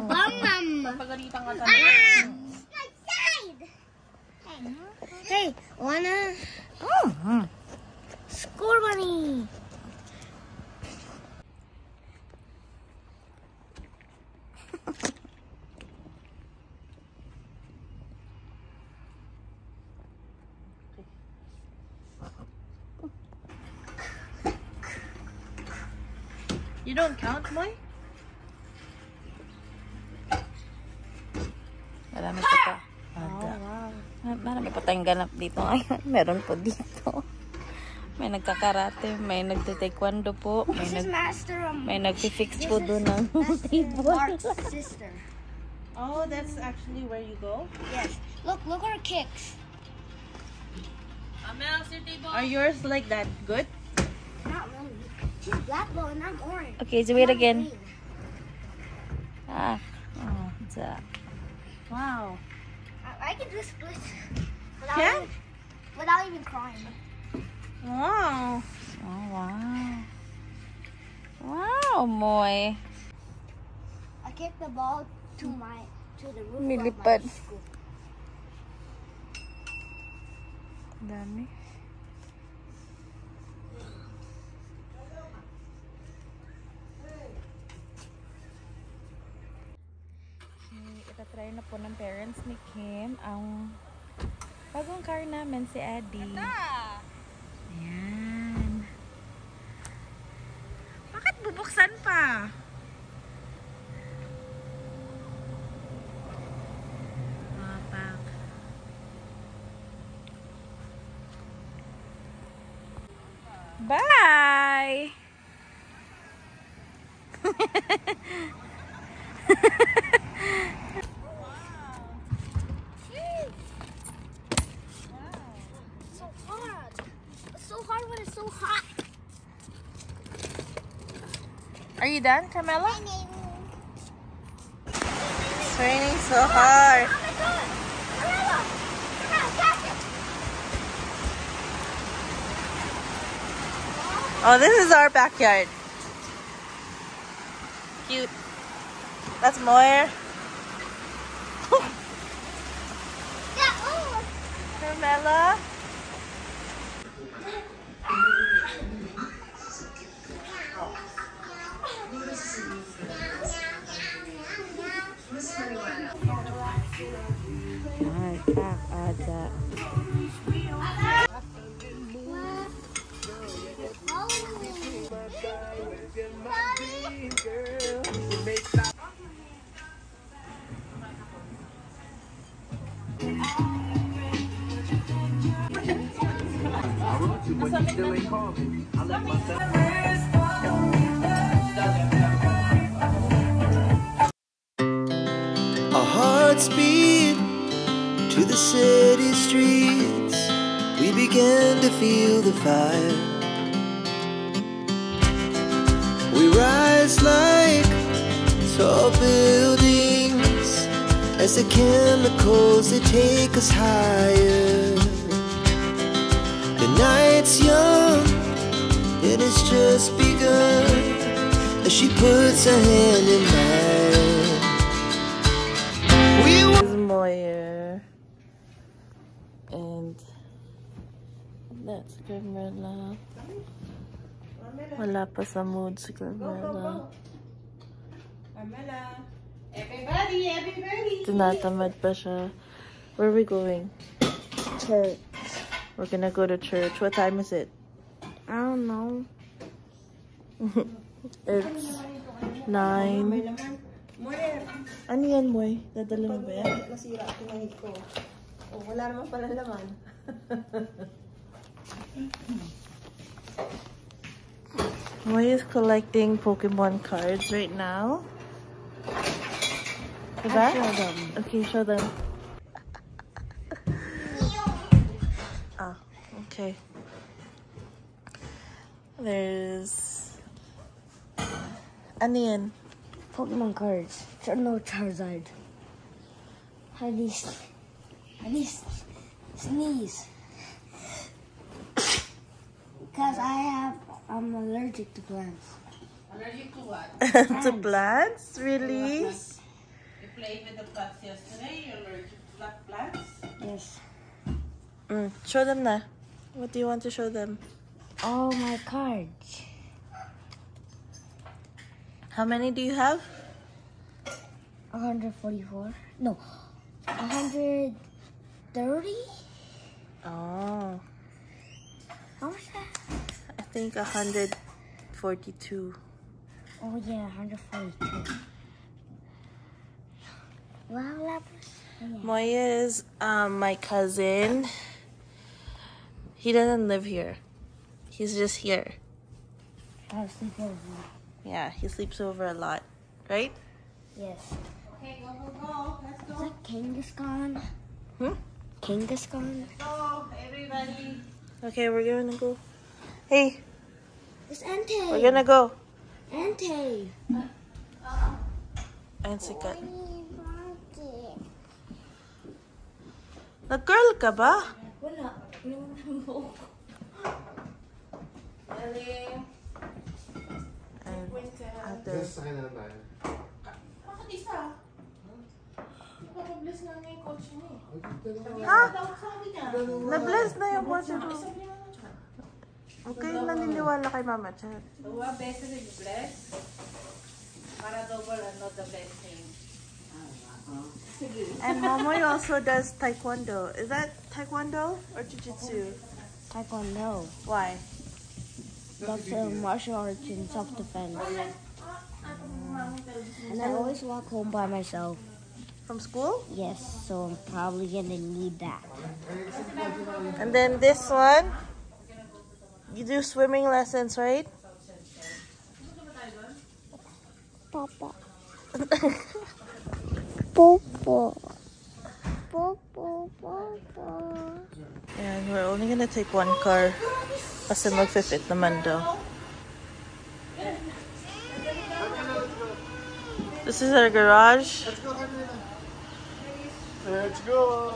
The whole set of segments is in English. bum. Hey, wanna? Oh. Scorbunny. You don't count, Moy? Marami pa pa. Marami pa tayong ganap dito. Ayun, meron po dito. May nagkakarate, may nagtitaekwondo po. This is Master Ramon. May nagti-fix po doon ng table. Sister. Oh, that's actually where you go? Yes. Look her kicks. Are yours like that good? Not really. She's black ball and I'm orange. Okay, do it again. Ah, oh, what's that? Wow. I can do splits without even crying. Wow. Oh wow. Wow, Moy. I kicked the ball to the roof of my school. Dami. Itatry na po ng parents ni Kim ang bagong car namin si Eddie. Ayan. Bakit bubuksan pa? Mapak. Bye! Are you done, Carmela? It's raining so hard. Oh, this is our backyard. Cute. That's Moir. Carmela. Speed to the city streets, we began to feel the fire. We rise like tall buildings as the chemicals they take us higher. The night's young, and it's just begun as she puts her hand in mine. Moyer and that's Carmela. Wala pa sa mood si Carmela. Everybody. Tinatamad pa siya. Where are we going? Church. We're gonna go to church. What time is it? I don't know. It's 9. Ano yan, Moy? Dadala mo ba yan? Masira at pinahid ko. O, wala naman pala laman. Moy is collecting Pokemon cards right now. Diba? I'll show them. Okay, show them. Okay. There's onion. Pokemon cards. No Charizard. I need sneeze. Because I'm allergic to plants. Allergic to what? To plants? Really? You played with the plants yesterday. You're allergic to plants? Yes. Show them now. What do you want to show them? All my cards. How many do you have? 144. No, 130. Oh. How much? I think 142. Oh yeah, 142. Wow, Lapras. Oh, yeah. Moya is my cousin. He doesn't live here. He's just here. I sleep over. Yeah, he sleeps over a lot, right? Yes. Okay, go. Let's go. Is that Kangaskhan? Kangaskhan? Let's go, everybody. Okay, we're gonna go. Hey. It's Ante. We're gonna go. Ante. Ansikat. Nag-curl ka ba? Wala. Galing. Yes, I know that. Isa. Na nga yung kotse niya. Ha? Na-bless na yung kotse mo. Okay, naniniwala kay Mama Chat. Dawa beses yung bless. Para double and not the blessing. And Mamoy also does Taekwondo. Is that Taekwondo or Jiu-Jitsu? Taekwondo. Why? That's a martial arts in self-defense. And I always walk home by myself. From school? Yes, so I'm probably going to need that. And then this one, you do swimming lessons, right? Papa. Papa. Papa. And we're only going to take one car. Kasi magfifit naman daw. This is our garage. Let's go. Let's go.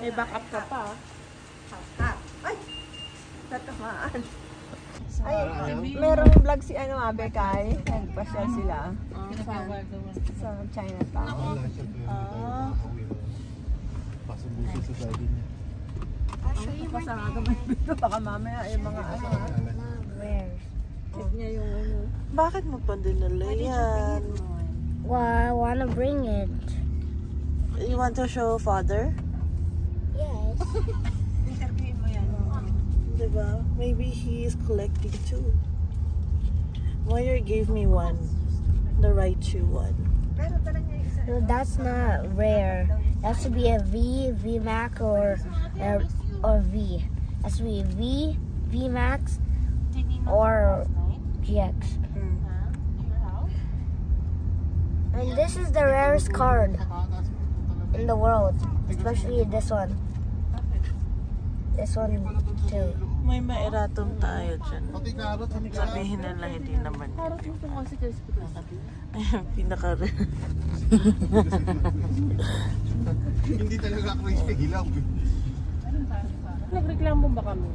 May back up ka pa. Ay! Tatamaan. Ay, merong vlog si Abekay. Nagpasyal sila. Sa Chinatown. Oh. I'll show you my dito. Baka mamaya ay mga ano. Where? Check niya yung ano. Bakit mo pa dinala yan? Well, I wanna bring it. You want to show father? Yes. Interviewin mo yan. Diba? Maybe he is collecting too. Moyer gave me one. The Raichu one. No, that's not rare. That should be a V, V Max, or V. That should be a V, V Max, or GX. And this is the rarest card in the world, especially this one. This one too. May mairatong tayo dyan. Sabihin na lang hindi naman. Ayun, pinaka-rare. Hindi talaga ako isigilaw. Nagreklamo ba kami?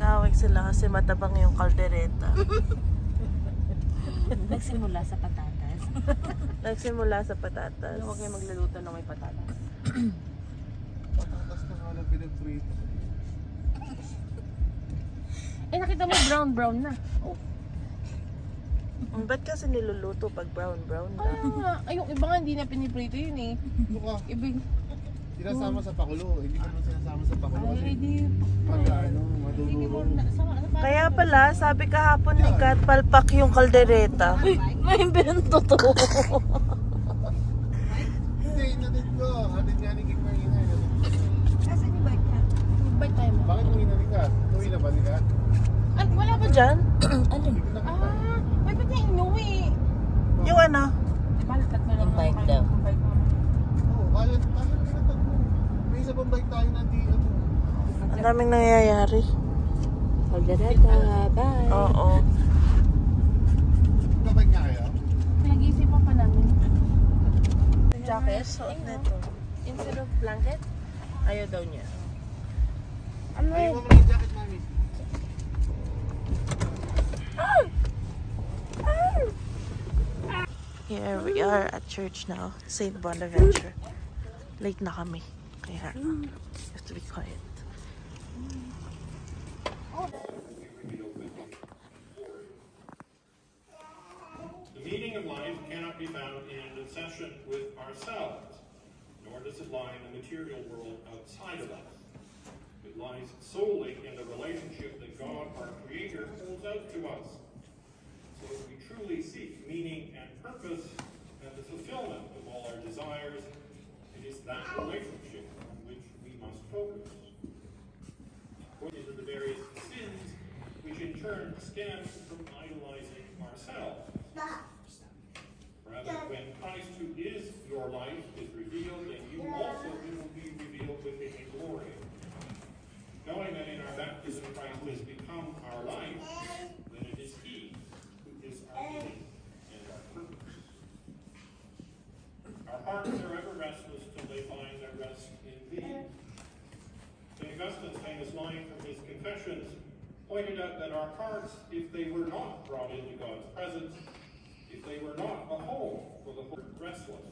Kawag sila kasi matabang yung kaldereta. Nagsimula sa patatas. Nagsimula sa patatas. Huwag kayo magluluto ng may patatas. Patatas na wala pinag-frito. Eh, nakita mo brown-brown na. Oh. Ba't kasi niluluto pag brown-brown na? Ayaw nga. Ayong iba nga hindi na piniprito yun eh. Buka. Ibig. Sinasama sa pakulo. Hindi ka naman sinasama sa pakulo. Ay, hindi. Pag ano, maduluro. Kaya pala, sabi kahapon ni Kat, palpak yung kaldereta. Uy, may bento to. Hindi, inanig ko. Atin nga ni King Marina. Kasi ni bike na. Bike tayo mo. Bakit yung inanig ka? Uwi na ba ni Kat? Wala ba dyan? Ano? May ba't na inuwi? Yung ano? Yung bike daw. Ang daming nangyayari. Pagdarata, bye. Oo. Kapag nga kayo? Pinag-isipan pa namin. Jacket, suot na ito. Instead of blanket, ayaw daw niya. Ayaw mo mga jacket, mami. Here we are at church now, St. Bonaventure. Late na kami, kaya you have to be quiet. The meaning of life cannot be found in an obsession with ourselves, nor does it lie in the material world outside of us. It lies solely in the relationship that God, our Creator, holds out to us. So if we truly seek meaning and purpose and the fulfillment of all our desires, it is that relationship on which we must focus. According to the various sins, which in turn stem from idolizing ourselves. Rather, when Christ, who is your life, is revealed, then you also will be revealed within His glory. Knowing that in our baptism Christ has become our life, then it is He who is our meaning and our purpose. Our hearts are ever restless till they find their rest in Thee. St. Augustine's famous line from his Confessions pointed out that our hearts, if they were not brought into God's presence, if they were not a home for the heart restless,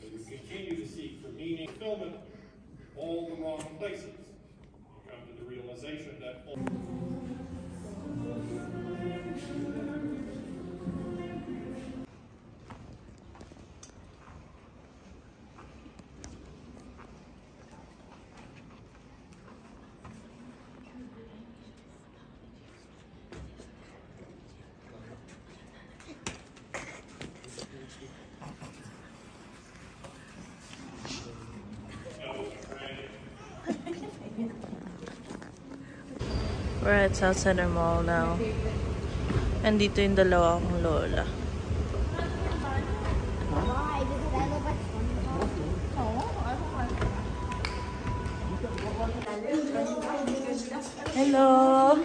they would continue to seek for meaning and fulfillment in all the wrong places, and come to the realization that all We're at South Center Mall now. And dito yung dalawa kong lola. Hello!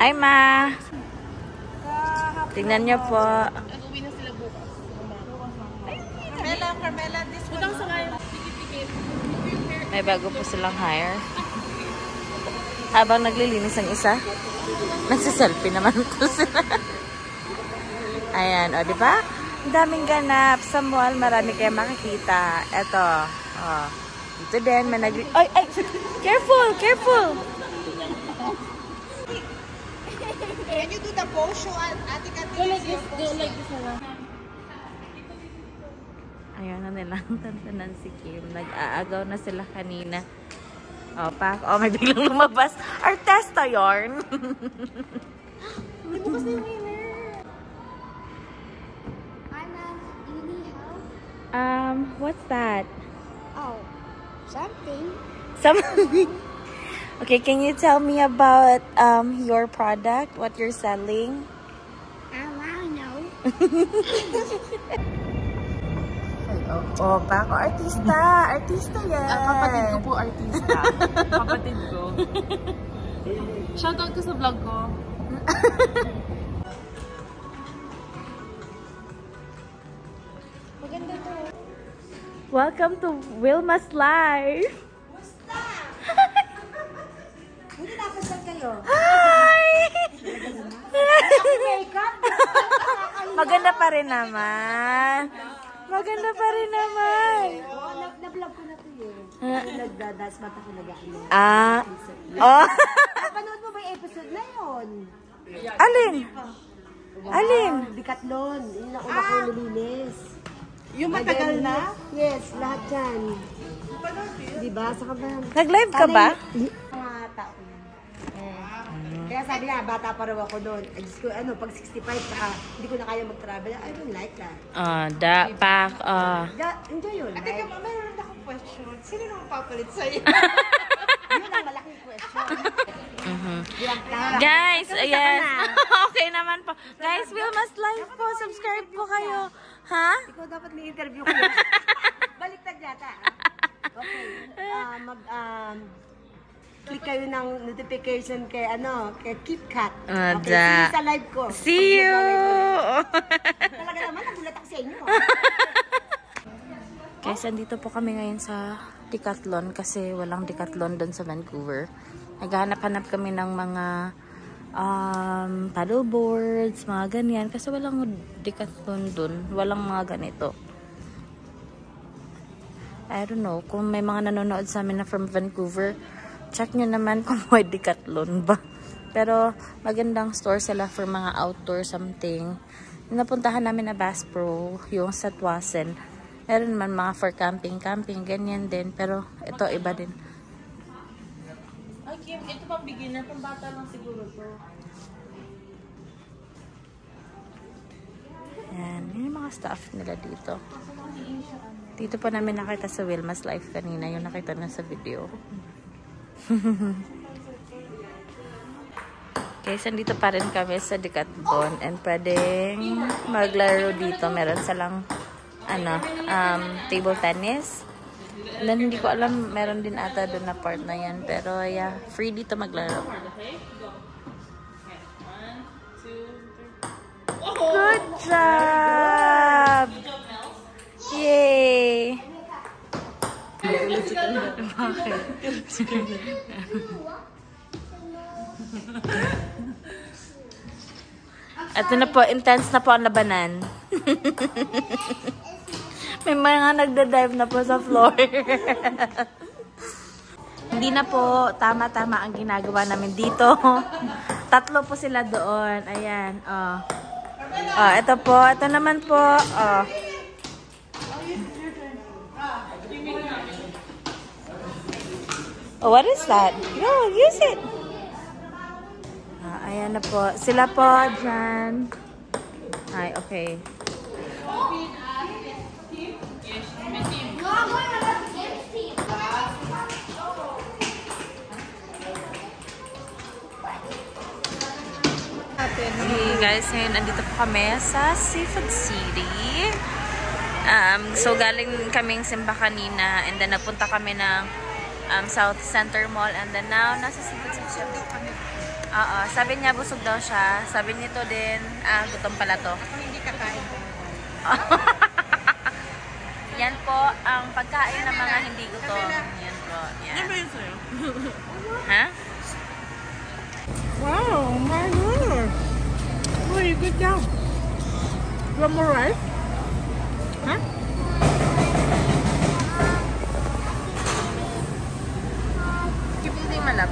Hi, Ma! Tingnan niyo po. Nag-uwi na sila bukas. Carmela, Carmela, this one. Butang sa ngayon. May bago po silang hire. Habang naglilinis ang isa, nagsiselfie naman po sila. Ayan, o, diba? Ang daming ganap. Sa mall, marami kayo makikita. Eto, o. Ito din, may nag- Ay, ay! Careful, careful! Can you do the bow show at Ate Katie? Go like this, go like this. Ayaw na nilang tantanan si Kim. Nag-aagaw na sila kanina. O, pak. O, may biglang lumabas. Artesta yarn! Hindi mo kasi yung winner. Anna, do you need help? What's that? Oh, something. Something? Okay, can you tell me about your product, what you're selling? I don't know. Oh, Paco, artista! Artista yan! Kapatid ko po, artista. Kapatid ko. Shoutout ko sa vlog ko. Maganda to. Welcome to Wilma's Life! Hi! Maganda pa rin naman. Maganda pa rin naman. Na-vlog ko na to yun. Nagda-dance mata ko nag-aano. Ah. Oh. Napanood mo ba yung episode na yun? Alin? Alin? Decathlon. Yung nauna ko lumilis. Yung matagal na? Yes, lahat yan. Diba? Saka ba? Nag-live ka ba? Mga tao. Kaya sabi na, bata pa raw ako noon. Ano, pag 65 hindi ko na kaya mag-travel. I don't like that. Enjoy your life. Teka, mayroon na akong question. Sino nang papalit sa'yo? Yun ang malaking question. Guys, yes. Okay naman po. Guys, Wilma's Life po. Subscribe po kayo. Ha? Ikaw dapat may interview ko. Baliktad yata. Okay. Click kayo ng notification kay ano, kay KitKat. Okay, see you sa live ko. See you! Talaga naman, nagulat ako sa inyo. Guys, andito po kami ngayon sa Decathlon kasi walang Decathlon doon sa Vancouver. Naghahanap-hanap kami ng mga paddle boards, mga ganyan. Kasi walang Decathlon doon. Walang mga ganito. I don't know. Kung may mga nanonood sa amin na from Vancouver, check nyo naman kung may Decathlon ba. Pero magandang store sila for mga outdoor something. Napuntahan namin na Bass Pro, yung sa Twasen. Meron naman mga for camping, ganyan din. Pero ito iba din. Ay Kim, ito pang beginner, pang bata lang siguro to. Ayan, yun yung mga stuff nila dito. Dito pa namin nakita sa Wilma's Life kanina, yung nakita na sa video. Guys, andito pa rin kami sa Decathlon and pwedeng maglaro dito. Meron silang ano, table tennis. And then, hindi ko alam, meron din ata doon na part na yan. Pero yeah, free dito maglaro. Good job! Yay! Ito na po, intense na po ang labanan. May mga nagda-dive na po sa floor. Hindi na po tama-tama ang ginagawa namin dito. Tatlo po sila doon. Ayan, oh. Oh, ito po, ito naman po, oh. Oh, what is that? No, use it. Ayan na po. Sila po, dyan. Ay, okay. Hey guys, ngayon andito po kami sa Seafood City. So galing kaming Simba kanina and then napunta kami ng South Center Mall and then now nasa Seafood City kami. Sabi niya busog daw siya. Sabi nito din, gutom pala to. Ako hindi kakain. Yan po ang pagkain ng mga hindi gutom. Yan po. Yan. Ano ba yun sa'yo? Ha? Wow, my goodness. Really good job. One more rice? Huh? Keep eating, my love.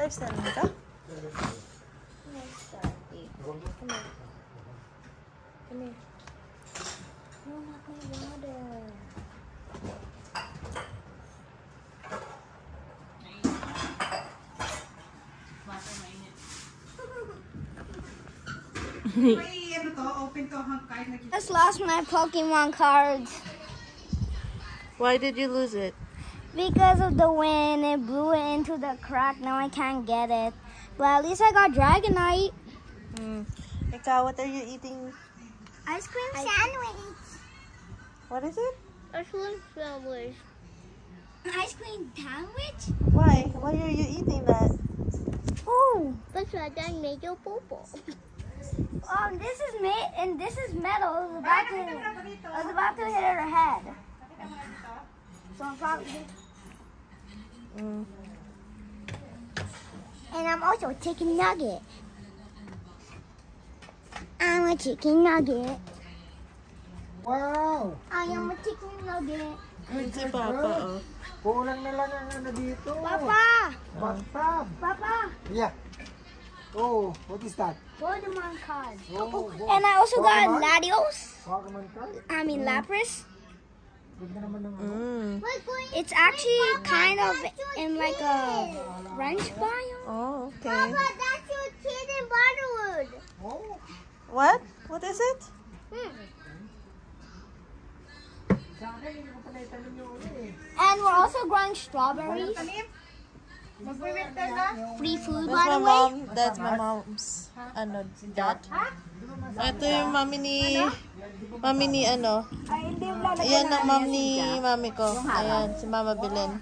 Life starting, huh? Life starting. Come here. Come here. No, not my water. I just lost my Pokemon cards. Why did you lose it? Because of the wind, it blew it into the crack. Now I can't get it. But at least I got Dragonite. Eka, what are you eating? Ice cream sandwich. What is it? Ice cream sandwich. Ice cream sandwich? Why? Why are you eating that? Oh, that's why I made your popo. This is made and this is metal. I was about to hit her head. So I'm probably. And I'm also a chicken nugget. I'm a chicken nugget. Wow. I am a chicken nugget. Good Papa. Kulang na lang ang ano dito. Papa. Yeah. Oh, what is that? Pokemon card. Oh, and I also got Latios. Pokemon card? I mean Lapras. Mm. It's actually kind of in like a ranch biome. Oh, okay. Papa, that's your kid in Butterwood. What? What is it? And we're also growing strawberries. Free food, by the way. That's my mom's dad. Ito yung mami ni ano. Ayan ang mami ko. Ayan, si Mama Belen.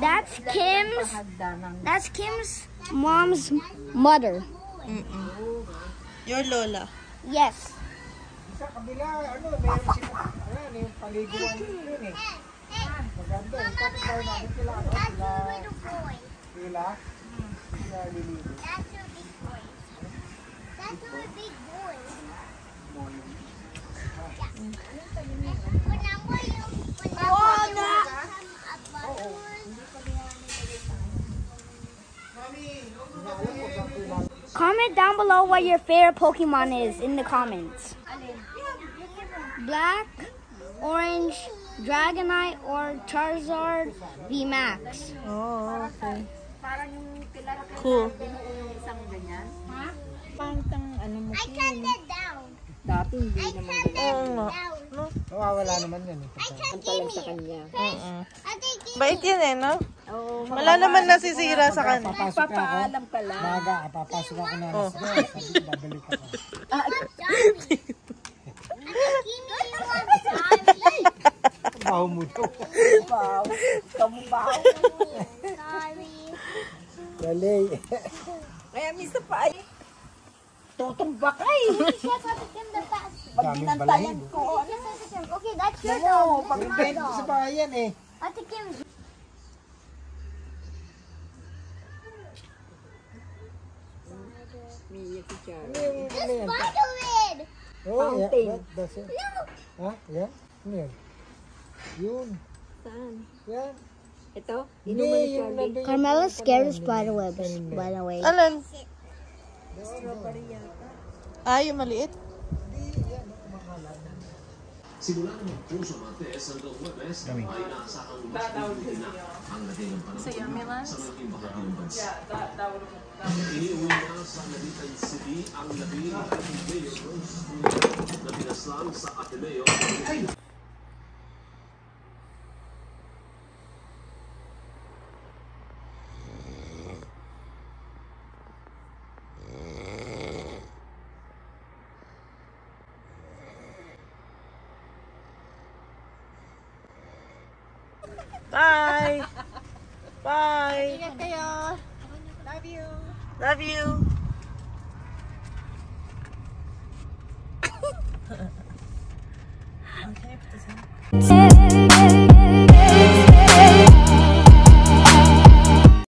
That's Kim's mom's mother. Mm-mm. Your Lola. Yes. Comment down below what your favorite Pokemon is in the comments. Black, orange, Dragonite, or Charizard V Max. Oh, okay. Cool. I turned it down. Bait yun eh, no? Wala naman nasisira sa kanya. Papaalam ka lang. Maga, papasok ako na. Babalik ako. Baw mo to. Baw. Kamubaw. Sorry. Galay. Kaya misa pa ay. Tutumbak ay. Pag binantayan ko. Okay, that's your dog. Pag binantayan ko sa bahayan eh. Ate Kim. This Spiderman. Oh, yeah. That's it. No. Ha? Yeah? Yeah. Yun. Saan? Yan. Ito? Inuman ni Charlie. Carmela's scared of spiderwebs, by the way. Alam. Ay, yung maliit. Simula ng puso mates hanggang Huwebes ay nasa kaguluhan na ang dating ng panahon sa malaking bahaging bansa. Iniuwi na sa Latios City ang labi ng Ateneo Rose na pinaslang sa Ateneo. Bye. Bye. Love you. Love you. Okay,